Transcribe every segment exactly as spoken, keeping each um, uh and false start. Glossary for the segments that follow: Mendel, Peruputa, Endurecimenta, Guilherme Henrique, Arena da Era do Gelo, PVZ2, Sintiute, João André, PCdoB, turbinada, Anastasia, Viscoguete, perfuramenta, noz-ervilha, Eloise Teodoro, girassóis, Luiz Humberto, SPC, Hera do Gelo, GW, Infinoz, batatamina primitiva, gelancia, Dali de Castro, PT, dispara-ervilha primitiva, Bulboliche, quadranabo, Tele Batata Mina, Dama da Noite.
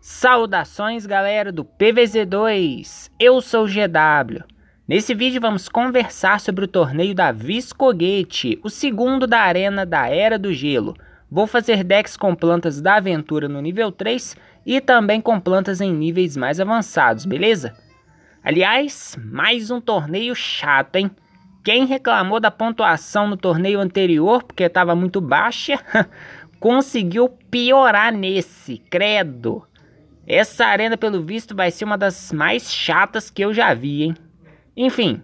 Saudações, galera do P V Z dois, eu sou o G W. Nesse vídeo vamos conversar sobre o torneio da Viscoguete, o segundo da Arena da Era do Gelo. Vou fazer decks com plantas da aventura no nível três e também com plantas em níveis mais avançados, beleza? Aliás, mais um torneio chato, hein? Quem reclamou da pontuação no torneio anterior porque estava muito baixa, conseguiu piorar nesse, credo. Essa arena, pelo visto, vai ser uma das mais chatas que eu já vi, hein? Enfim,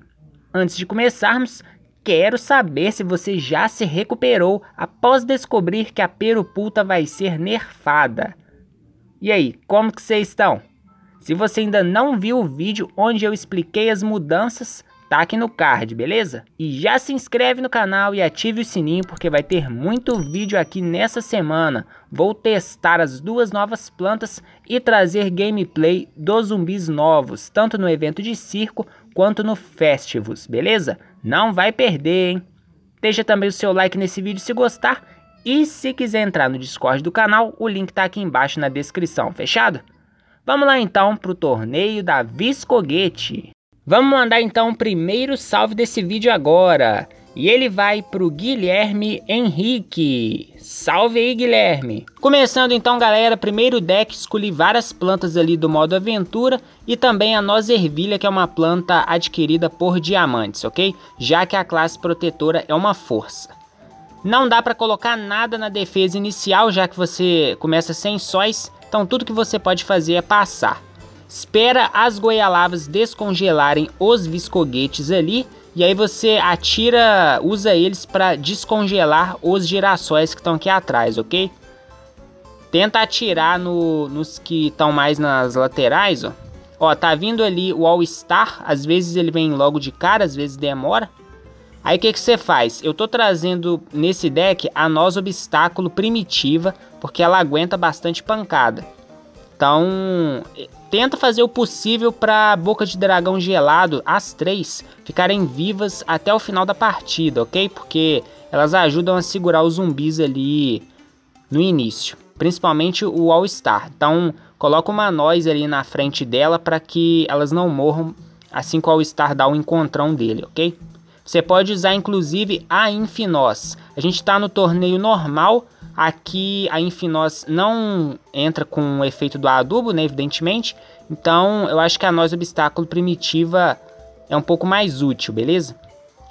antes de começarmos, quero saber se você já se recuperou após descobrir que a Peruputa vai ser nerfada. E aí, como que vocês estão? Se você ainda não viu o vídeo onde eu expliquei as mudanças, tá aqui no card, beleza? E já se inscreve no canal e ative o sininho porque vai ter muito vídeo aqui nessa semana. Vou testar as duas novas plantas e trazer gameplay dos zumbis novos, tanto no evento de circo quanto no Festivus, beleza? Não vai perder, hein? Deixa também o seu like nesse vídeo se gostar e se quiser entrar no Discord do canal, o link tá aqui embaixo na descrição, fechado? Vamos lá então pro torneio da Viscoguete. Vamos mandar então o primeiro salve desse vídeo agora. E ele vai pro Guilherme Henrique. Salve aí, Guilherme. Começando então, galera, primeiro deck escolhi várias plantas ali do modo aventura e também a nozervilha, que é uma planta adquirida por diamantes, ok? Já que a classe protetora é uma força. Não dá para colocar nada na defesa inicial, já que você começa sem sóis, então tudo que você pode fazer é passar. Espera as goialavas descongelarem os viscoguetes ali, e aí você atira, usa eles para descongelar os girassóis que estão aqui atrás, ok? Tenta atirar no, nos que estão mais nas laterais, ó. Ó, tá vindo ali o All Star, às vezes ele vem logo de cara, às vezes demora. Aí o que que você faz? Eu tô trazendo nesse deck a Noz Obstáculo Primitiva, porque ela aguenta bastante pancada. Então, tenta fazer o possível para boca de dragão gelado, as três, ficarem vivas até o final da partida, ok? Porque elas ajudam a segurar os zumbis ali no início, principalmente o All Star. Então, coloca uma noz ali na frente dela para que elas não morram assim que o All Star dá o encontrão dele, ok? Você pode usar, inclusive, a Infinoz. A gente está no torneio normal. Aqui a Infinoz não entra com o efeito do adubo, né, evidentemente. Então eu acho que a Noz Obstáculo Primitiva é um pouco mais útil, beleza?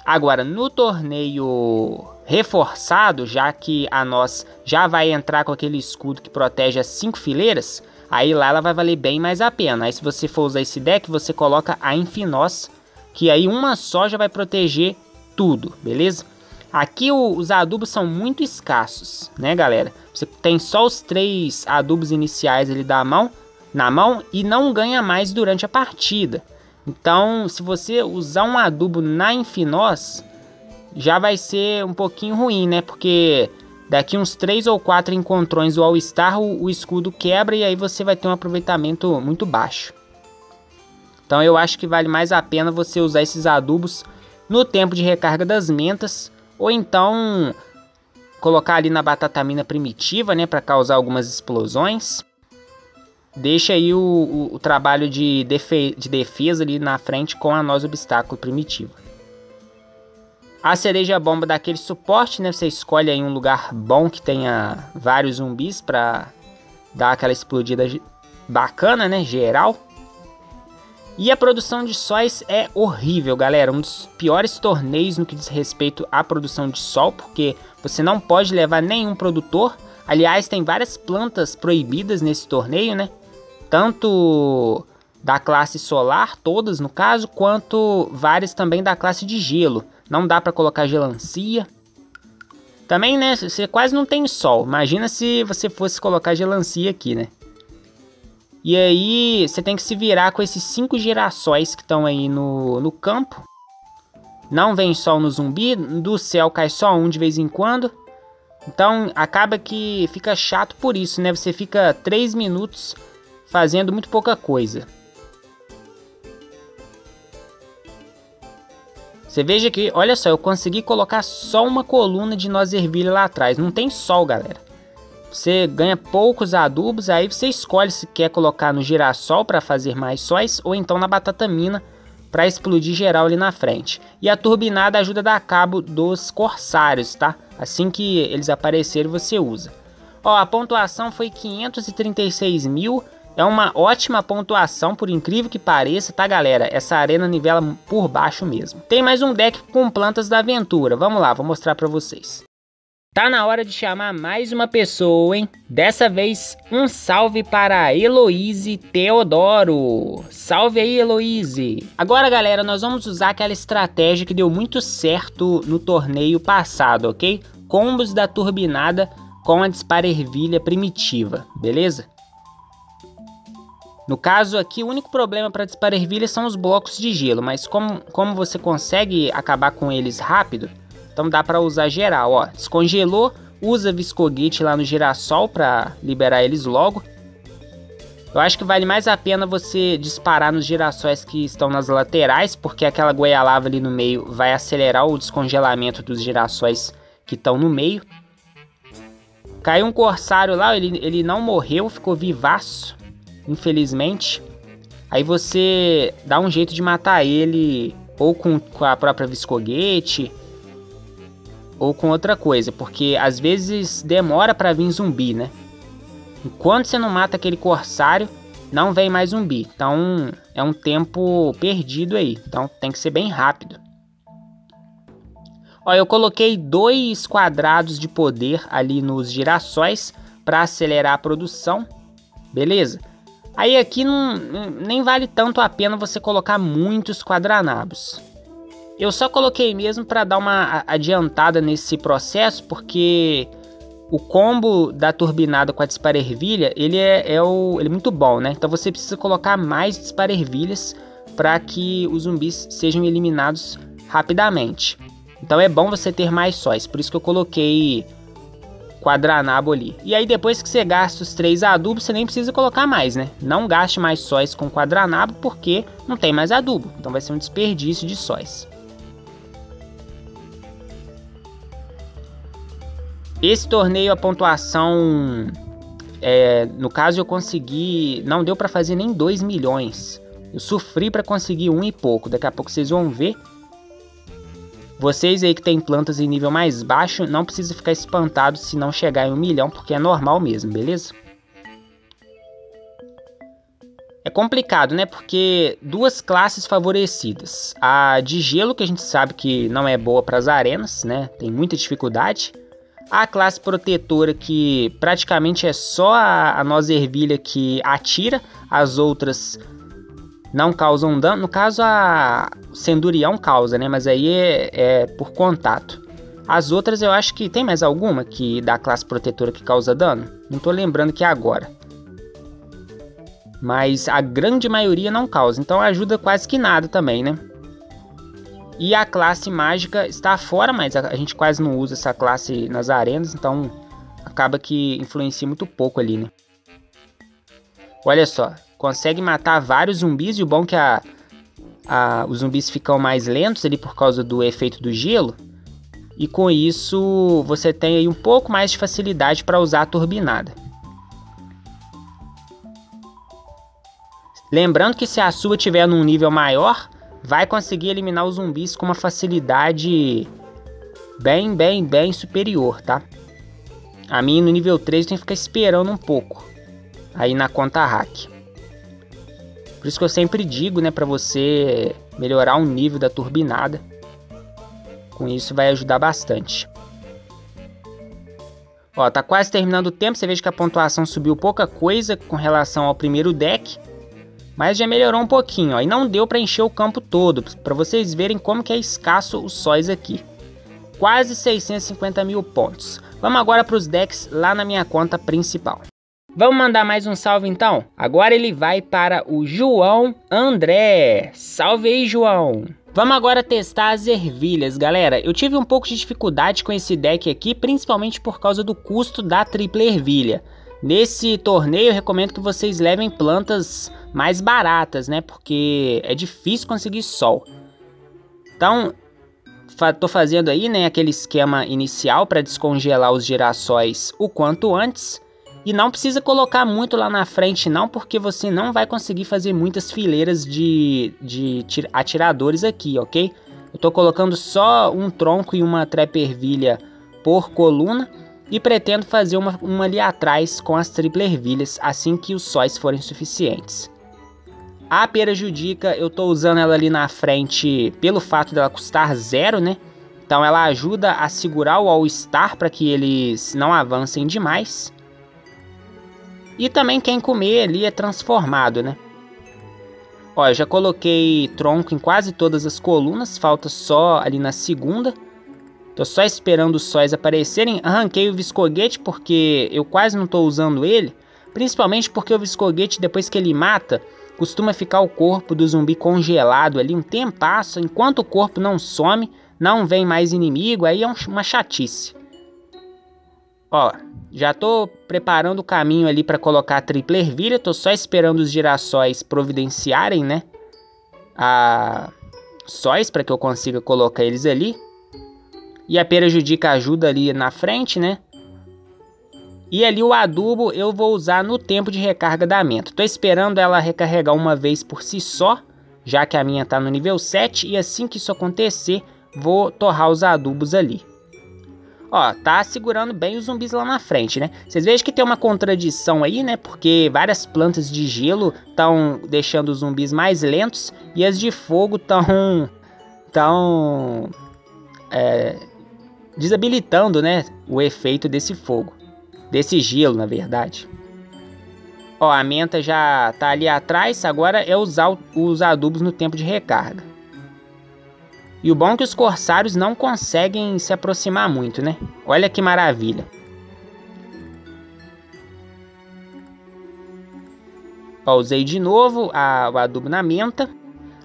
Agora, no torneio reforçado, já que a Noz já vai entrar com aquele escudo que protege as cinco fileiras, aí lá ela vai valer bem mais a pena. Aí se você for usar esse deck, você coloca a Infinoz, que aí uma só já vai proteger tudo, beleza? Aqui o, os adubos são muito escassos, né, galera? Você tem só os três adubos iniciais ali da mão, na mão, e não ganha mais durante a partida. Então, se você usar um adubo na Infinoz, já vai ser um pouquinho ruim, né? Porque daqui uns três ou quatro encontrões do All Star, o, o escudo quebra e aí você vai ter um aproveitamento muito baixo. Então, eu acho que vale mais a pena você usar esses adubos no tempo de recarga das mentas, ou então colocar ali na batatamina primitiva, né, para causar algumas explosões. Deixa aí o, o, o trabalho de, defe de defesa ali na frente com a Noz Obstáculo Primitiva. A cereja-bomba dá aquele suporte, né, você escolhe aí um lugar bom que tenha vários zumbis para dar aquela explodida bacana, né, geral. E a produção de sóis é horrível, galera, um dos piores torneios no que diz respeito à produção de sol, porque você não pode levar nenhum produtor. Aliás, tem várias plantas proibidas nesse torneio, né? Tanto da classe solar, todas no caso, quanto várias também da classe de gelo. Não dá para colocar gelancia. Também, né, você quase não tem sol, imagina se você fosse colocar gelancia aqui, né? E aí você tem que se virar com esses cinco girassóis que estão aí no, no campo. Não vem sol no zumbi, do céu cai só um de vez em quando. Então acaba que fica chato por isso, né? Você fica três minutos fazendo muito pouca coisa. Você veja que, olha só, eu consegui colocar só uma coluna de nozervilha lá atrás. Não tem sol, galera. Você ganha poucos adubos, aí você escolhe se quer colocar no girassol para fazer mais sóis ou então na batatamina para explodir geral ali na frente. E a turbinada ajuda a dar cabo dos corsários, tá? Assim que eles aparecerem você usa. Ó, a pontuação foi quinhentos e trinta e seis mil, é uma ótima pontuação, por incrível que pareça, tá galera? Essa arena nivela por baixo mesmo. Tem mais um deck com plantas da aventura, vamos lá, vou mostrar pra vocês. Tá na hora de chamar mais uma pessoa, hein? Dessa vez, um salve para a Eloise Teodoro. Salve aí, Eloise! Agora, galera, nós vamos usar aquela estratégia que deu muito certo no torneio passado, ok? Combos da turbinada com a dispara-ervilha primitiva, beleza? No caso aqui, o único problema para a dispara-ervilha são os blocos de gelo, mas como, como você consegue acabar com eles rápido... Então dá para usar geral, ó, descongelou, usa Viscoguete lá no girassol para liberar eles logo. Eu acho que vale mais a pena você disparar nos girassóis que estão nas laterais, porque aquela goialava ali no meio vai acelerar o descongelamento dos girassóis que estão no meio. Caiu um corsário lá, ele, ele não morreu, ficou vivaço, infelizmente. Aí você dá um jeito de matar ele, ou com, com a própria Viscoguete... ou com outra coisa, porque às vezes demora pra vir zumbi, né? Enquanto você não mata aquele corsário, não vem mais zumbi. Então é um tempo perdido aí, então tem que ser bem rápido. Ó, eu coloquei dois quadrados de poder ali nos girassóis pra acelerar a produção, beleza? Aí aqui não, nem vale tanto a pena você colocar muitos quadranabos. Eu só coloquei mesmo para dar uma adiantada nesse processo, porque o combo da turbinada com a dispara-ervilha, ele é, é, o, ele é muito bom, né? Então você precisa colocar mais dispara-ervilhas para que os zumbis sejam eliminados rapidamente. Então é bom você ter mais sóis, por isso que eu coloquei quadranabo ali. E aí depois que você gasta os três adubos, você nem precisa colocar mais, né? Não gaste mais sóis com quadranabo, porque não tem mais adubo. Então vai ser um desperdício de sóis. Esse torneio, a pontuação, é, no caso eu consegui, não deu para fazer nem dois milhões. Eu sofri para conseguir um e pouco, daqui a pouco vocês vão ver. Vocês aí que tem plantas em nível mais baixo, não precisa ficar espantado se não chegar em um milhão, porque é normal mesmo, beleza? É complicado, né? Porque duas classes favorecidas. A de gelo, que a gente sabe que não é boa para as arenas, né? Tem muita dificuldade. A classe protetora, que praticamente é só a, a noz-ervilha que atira, as outras não causam dano. No caso, a centurião causa, né? Mas aí é, é por contato. As outras, eu acho que tem mais alguma que da classe protetora que causa dano? Não tô lembrando que é agora. Mas a grande maioria não causa, então ajuda quase que nada também, né? E a classe mágica está fora, mas a gente quase não usa essa classe nas arenas, então acaba que influencia muito pouco ali, né? Olha só, consegue matar vários zumbis, e o bom é que a, a, os zumbis ficam mais lentos ali por causa do efeito do gelo. E com isso você tem aí um pouco mais de facilidade para usar a turbinada. Lembrando que se a sua tiver num nível maior... vai conseguir eliminar os zumbis com uma facilidade bem, bem, bem superior, tá? A minha no nível três tem que ficar esperando um pouco aí na conta hack. Por isso que eu sempre digo, né, pra você melhorar o nível da turbinada. Com isso vai ajudar bastante. Ó, tá quase terminando o tempo, você veja que a pontuação subiu pouca coisa com relação ao primeiro deck. Mas já melhorou um pouquinho, ó, e não deu para encher o campo todo, para vocês verem como que é escasso os sóis aqui. Quase seiscentos e cinquenta mil pontos. Vamos agora para os decks lá na minha conta principal. Vamos mandar mais um salve então? Agora ele vai para o João André. Salve aí, João! Vamos agora testar as ervilhas, galera. Eu tive um pouco de dificuldade com esse deck aqui, principalmente por causa do custo da tripla ervilha. Nesse torneio eu recomendo que vocês levem plantas mais baratas, né? Porque é difícil conseguir sol. Então Tô fazendo aí, né, aquele esquema inicial para descongelar os girassóis o quanto antes. E não precisa colocar muito lá na frente não, porque você não vai conseguir fazer muitas fileiras de, de atiradores aqui, ok? Eu tô colocando só um tronco e uma trepa-ervilha por coluna. E pretendo fazer uma, uma ali atrás com as tripla-ervilhas assim que os sóis forem suficientes. A pera judica, eu tô usando ela ali na frente pelo fato dela custar zero, né? Então ela ajuda a segurar o All Star para que eles não avancem demais. E também quem comer ali é transformado, né? Ó, eu já coloquei tronco em quase todas as colunas, falta só ali na segunda. Tô só esperando os sóis aparecerem. Arranquei o Viscoguete porque eu quase não tô usando ele. Principalmente porque o Viscoguete, depois que ele mata, costuma ficar o corpo do zumbi congelado ali um tempasso, enquanto o corpo não some, não vem mais inimigo, aí é uma chatice. Ó, já tô preparando o caminho ali para colocar a tripla ervilha, tô só esperando os girassóis providenciarem, né? A sóis para que eu consiga colocar eles ali. E a pera judica ajuda ali na frente, né? E ali o adubo eu vou usar no tempo de recarga da menta. Tô esperando ela recarregar uma vez por si só, já que a minha tá no nível sete. E assim que isso acontecer, vou torrar os adubos ali. Ó, tá segurando bem os zumbis lá na frente, né? Vocês vejam que tem uma contradição aí, né? Porque várias plantas de gelo estão deixando os zumbis mais lentos. E as de fogo estão... Estão... É, desabilitando, né? O efeito desse fogo. Desse gelo, na verdade. Ó, a menta já tá ali atrás. Agora é usar os adubos no tempo de recarga. E o bom é que os corsários não conseguem se aproximar muito, né? Olha que maravilha. Ó, usei de novo a, o adubo na menta.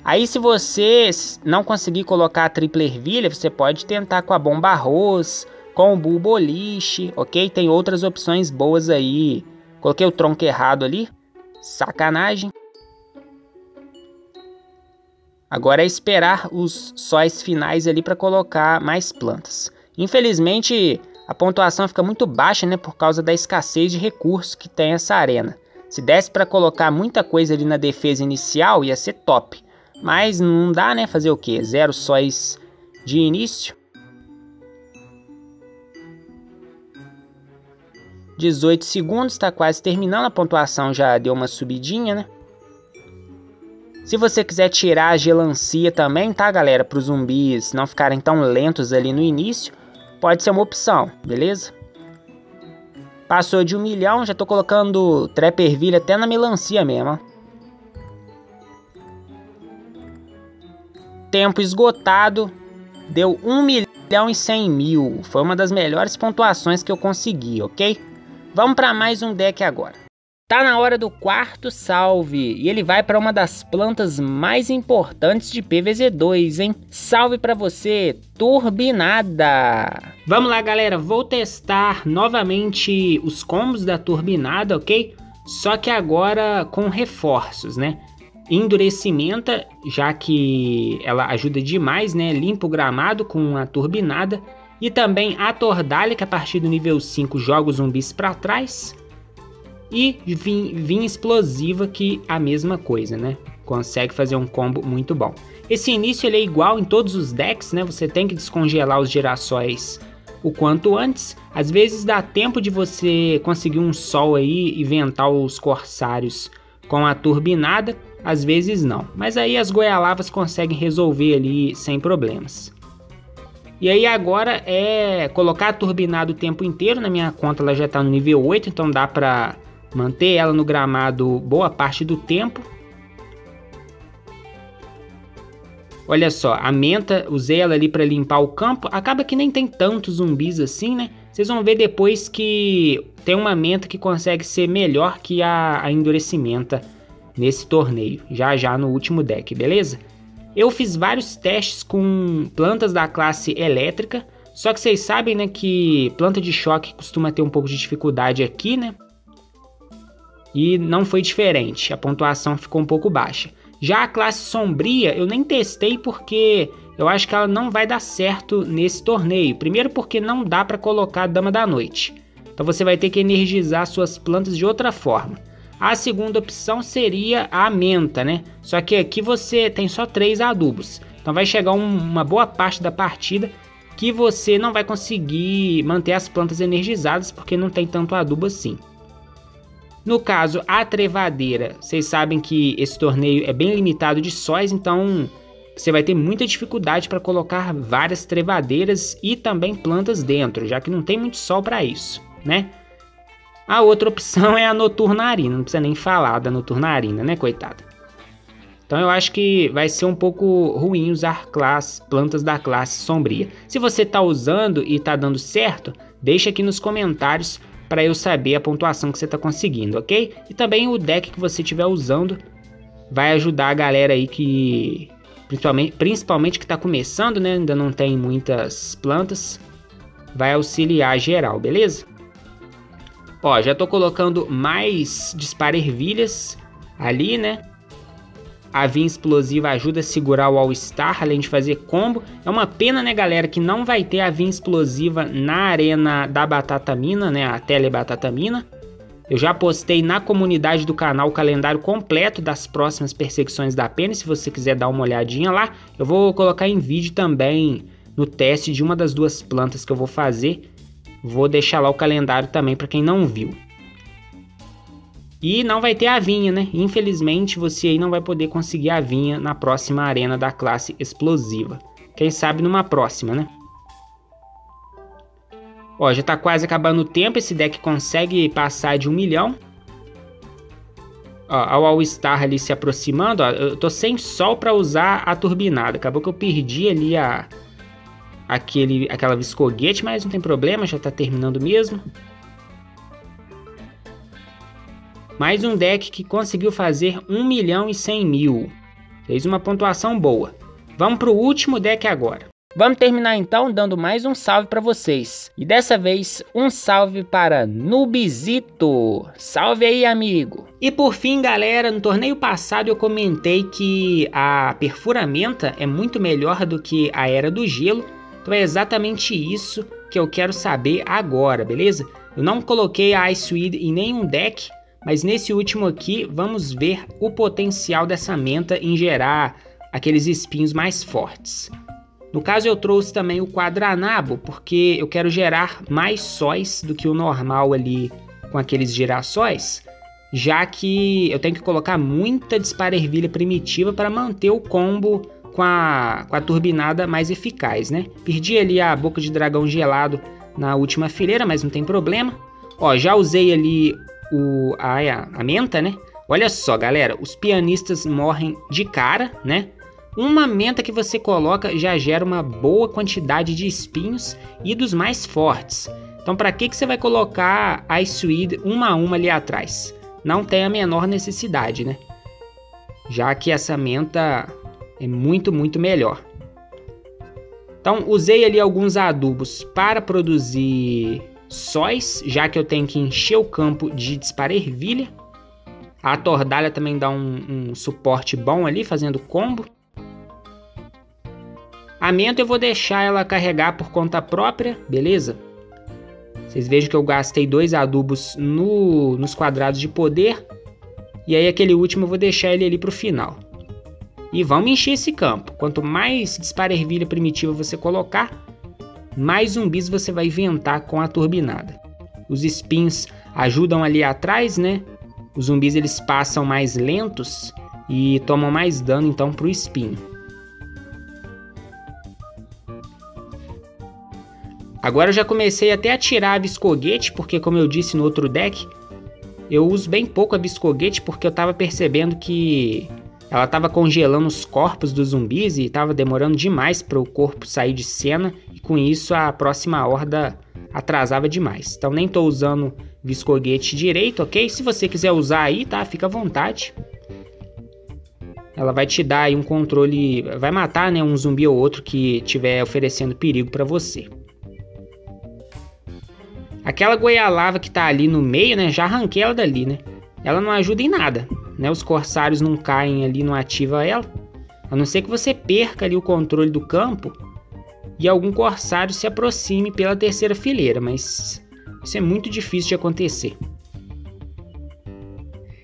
Aí se você não conseguir colocar a tripla ervilha, você pode tentar com a bomba arroz... Com o bulboliche, ok? Tem outras opções boas aí. Coloquei o tronco errado ali. Sacanagem. Agora é esperar os sóis finais ali para colocar mais plantas. Infelizmente, a pontuação fica muito baixa, né? Por causa da escassez de recursos que tem essa arena. Se desse para colocar muita coisa ali na defesa inicial, ia ser top. Mas não dá, né? Fazer o quê? Zero sóis de início. dezoito segundos, está quase terminando, a pontuação já deu uma subidinha, né? Se você quiser tirar a gelancia também, tá, galera? Para os zumbis não ficarem tão lentos ali no início, pode ser uma opção, beleza? Passou de um milhão, já tô colocando trepa-ervilha até na melancia mesmo, ó. Tempo esgotado, deu um milhão e cem mil. Foi uma das melhores pontuações que eu consegui, ok? Vamos para mais um deck agora. Tá na hora do quarto salve. E ele vai para uma das plantas mais importantes de P V Z dois, hein? Salve para você, turbinada. Vamos lá, galera. Vou testar novamente os combos da turbinada, ok? Só que agora com reforços, né? Endurecimenta, já que ela ajuda demais, né? Limpa o gramado com a turbinada. E também a Tordália, que a partir do nível cinco joga os zumbis para trás. E vim, vim explosiva, que a mesma coisa, né? Consegue fazer um combo muito bom. Esse início ele é igual em todos os decks, né? Você tem que descongelar os girassóis o quanto antes. Às vezes dá tempo de você conseguir um sol aí e ventar os corsários com a turbinada. Às vezes não. Mas aí as goialavas conseguem resolver ali sem problemas. E aí agora é colocar a turbinada o tempo inteiro. Na minha conta ela já está no nível oito, então dá para manter ela no gramado boa parte do tempo. Olha só, a menta, usei ela ali para limpar o campo. Acaba que nem tem tantos zumbis assim, né? Vocês vão ver depois que tem uma menta que consegue ser melhor que a, a endurecimenta nesse torneio. Já já no último deck, beleza? Eu fiz vários testes com plantas da classe elétrica, só que vocês sabem, né, que planta de choque costuma ter um pouco de dificuldade aqui, né? E não foi diferente, a pontuação ficou um pouco baixa. Já a classe sombria eu nem testei porque eu acho que ela não vai dar certo nesse torneio. Primeiro porque não dá para colocar a Dama da Noite. Então você vai ter que energizar suas plantas de outra forma. A segunda opção seria a menta, né? Só que aqui você tem só três adubos. Então vai chegar um, uma boa parte da partida que você não vai conseguir manter as plantas energizadas porque não tem tanto adubo assim. No caso, a trevadeira, vocês sabem que esse torneio é bem limitado de sóis, então você vai ter muita dificuldade para colocar várias trevadeiras e também plantas dentro, já que não tem muito sol para isso, né? A outra opção é a Noturnarina, não precisa nem falar da Noturnarina, né, coitada? Então eu acho que vai ser um pouco ruim usar classe, plantas da classe sombria. Se você está usando e está dando certo, deixa aqui nos comentários para eu saber a pontuação que você está conseguindo, ok? E também o deck que você estiver usando vai ajudar a galera aí que... Principalmente, principalmente que está começando, né? Ainda não tem muitas plantas. Vai auxiliar geral, beleza? Ó, já tô colocando mais dispara-ervilhas ali, né? A vim explosiva ajuda a segurar o All Star, além de fazer combo. É uma pena, né, galera, que não vai ter a vim explosiva na Arena da Batata Mina, né? A Tele Batata Mina. Eu já postei na comunidade do canal o calendário completo das próximas perseguições da pena. Se você quiser dar uma olhadinha lá, eu vou colocar em vídeo também no teste de uma das duas plantas que eu vou fazer. Vou deixar lá o calendário também para quem não viu. E não vai ter a vinha, né? Infelizmente você aí não vai poder conseguir a vinha na próxima arena da classe explosiva. Quem sabe numa próxima, né? Ó, já tá quase acabando o tempo. Esse deck consegue passar de um milhão. Ó, o All Star ali se aproximando. Ó, eu tô sem sol para usar a turbinada. Acabou que eu perdi ali a... Aquele, aquela Viscoguete, mas não tem problema, já tá terminando mesmo. Mais um deck que conseguiu fazer um milhão e cem mil. Fez uma pontuação boa. Vamos pro último deck agora. Vamos terminar então dando mais um salve para vocês. E dessa vez, um salve para Nubizito. Salve aí, amigo. E por fim, galera, no torneio passado eu comentei que a perfuramenta é muito melhor do que a Era do Gelo. Então é exatamente isso que eu quero saber agora, beleza? Eu não coloquei a Iceweed em nenhum deck, mas nesse último aqui vamos ver o potencial dessa menta em gerar aqueles espinhos mais fortes. No caso eu trouxe também o quadranabo, porque eu quero gerar mais sóis do que o normal ali com aqueles girassóis, já que eu tenho que colocar muita dispara-ervilha primitiva para manter o combo com a, com a turbinada mais eficaz, né? Perdi ali a boca de dragão gelado na última fileira, mas não tem problema. Ó, já usei ali o, a, a menta, né? Olha só, galera, os pianistas morrem de cara, né? Uma menta que você coloca já gera uma boa quantidade de espinhos e dos mais fortes. Então para que, que você vai colocar a Iceweed uma a uma ali atrás? Não tem a menor necessidade, né? Já que essa menta... é muito, muito melhor. Então, usei ali alguns adubos para produzir sóis, já que eu tenho que encher o campo de dispara-ervilha. A Tordália também dá um, um suporte bom ali, fazendo combo. A menta eu vou deixar ela carregar por conta própria, beleza? Vocês vejam que eu gastei dois adubos no, nos quadrados de poder. E aí aquele último eu vou deixar ele ali para o final. E vamos encher esse campo. Quanto mais dispara-ervilha primitiva você colocar, mais zumbis você vai inventar com a turbinada. Os espinhos ajudam ali atrás, né? Os zumbis eles passam mais lentos e tomam mais dano então para o espinho. Agora eu já comecei até a tirar a Viscoguete, porque como eu disse no outro deck, eu uso bem pouco a Viscoguete porque eu estava percebendo que... ela estava congelando os corpos dos zumbis e estava demorando demais para o corpo sair de cena. E com isso a próxima horda atrasava demais. Então nem estou usando Viscoguete direito, ok? Se você quiser usar aí, tá? Fica à vontade. Ela vai te dar aí um controle... vai matar, né, um zumbi ou outro que estiver oferecendo perigo para você. Aquela goialava que tá ali no meio, né? Já arranquei ela dali, né? Ela não ajuda em nada. né? Os corsários não caem ali, não ativa ela, a não ser que você perca ali o controle do campo e algum corsário se aproxime pela terceira fileira, mas isso é muito difícil de acontecer.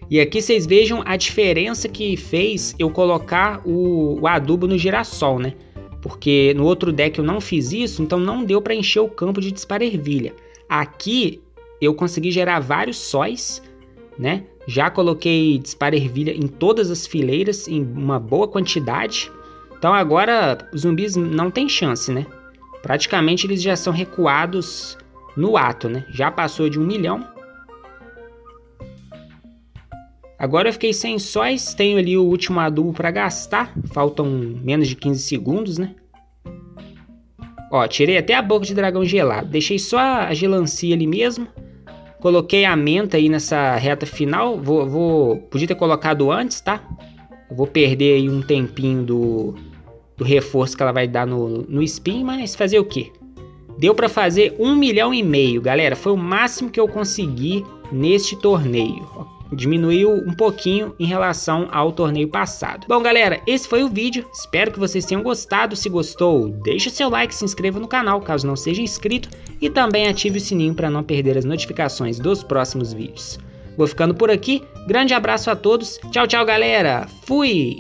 E aqui vocês vejam a diferença que fez eu colocar o, o adubo no girassol, né? Porque no outro deck eu não fiz isso, então não deu para encher o campo de dispara-ervilha. Aqui eu consegui gerar vários sóis, né? Já coloquei dispara-ervilha em todas as fileiras, em uma boa quantidade. Então agora os zumbis não tem chance, né? Praticamente eles já são recuados no ato, né? Já passou de um milhão. Agora eu fiquei sem sóis, tenho ali o último adubo para gastar, faltam menos de quinze segundos, né? Ó, tirei até a boca de dragão gelado, deixei só a gelancia ali mesmo, coloquei a menta aí nessa reta final, vou, vou podia ter colocado antes, tá? Eu vou perder aí um tempinho do, do reforço que ela vai dar no, no spin, mas fazer o quê? Deu para fazer um milhão e meio, galera, foi o máximo que eu consegui neste torneio, ó. Diminuiu um pouquinho em relação ao torneio passado. Bom, galera, esse foi o vídeo. Espero que vocês tenham gostado. Se gostou, deixa seu like, se inscreva no canal caso não seja inscrito e também ative o sininho para não perder as notificações dos próximos vídeos. Vou ficando por aqui. Grande abraço a todos. Tchau, tchau, galera. Fui!